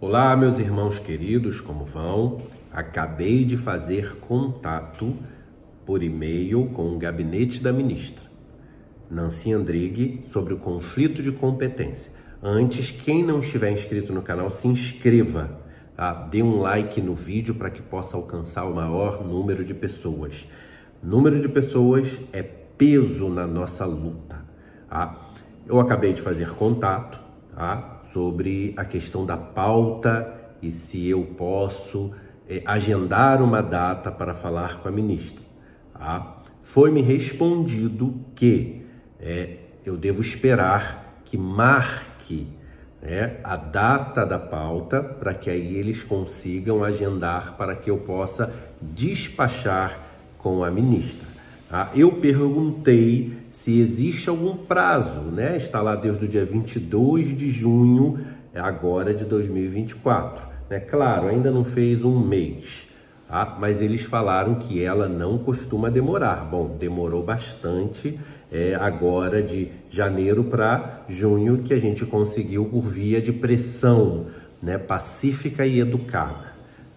Olá, meus irmãos queridos, como vão? Acabei de fazer contato por e-mail com o gabinete da ministra Nancy Andrighi sobre o conflito de competência. Antes, quem não estiver inscrito no canal, se inscreva, tá? Dê um like no vídeo para que possa alcançar o maior número de pessoas. Número de pessoas é peso na nossa luta, tá? Eu acabei de fazer contato, tá? Sobre a questão da pauta e se eu posso agendar uma data para falar com a ministra. Tá? Foi me respondido que eu devo esperar que marque, né, a data da pauta para que aí eles consigam agendar para que eu possa despachar com a ministra. Tá? Eu perguntei se existe algum prazo, né? Está lá desde o dia 22 de junho, agora de 2024. Né? Claro, ainda não fez um mês, tá? Mas eles falaram que ela não costuma demorar. Bom, demorou bastante, agora de janeiro para junho, que a gente conseguiu por via de pressão, né? Pacífica e educada.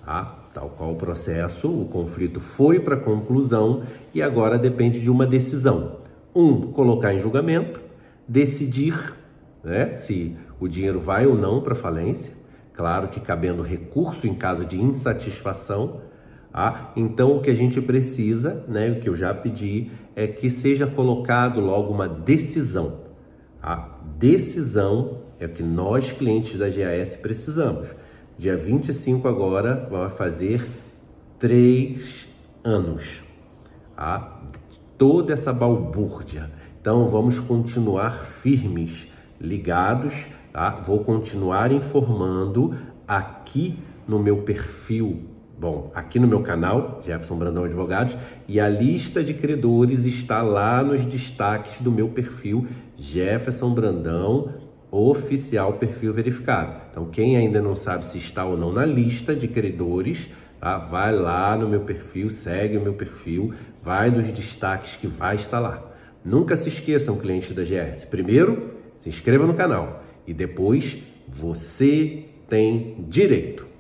Tá? Tal qual o processo, o conflito foi para conclusão e agora depende de uma decisão. Colocar em julgamento, decidir, né, se o dinheiro vai ou não para falência, claro que cabendo recurso em caso de insatisfação. Ah, então o que a gente precisa, né, o que eu já pedi, é que seja colocado logo uma decisão. A decisão é o que nós, clientes da GAS, precisamos. Dia 25 agora vai fazer 3 anos, tá? Toda essa balbúrdia. Então vamos continuar firmes, ligados, tá? Vou continuar informando aqui no meu perfil, bom, aqui no meu canal, Jefferson Brandão Advogados, e a lista de credores está lá nos destaques do meu perfil, Jefferson Brandão Oficial, perfil verificado. Então, quem ainda não sabe se está ou não na lista de credores, tá? Vai lá no meu perfil, segue o meu perfil, vai nos destaques que vai estar lá. Nunca se esqueçam, clientes da GS. Primeiro, se inscreva no canal e depois você tem direito.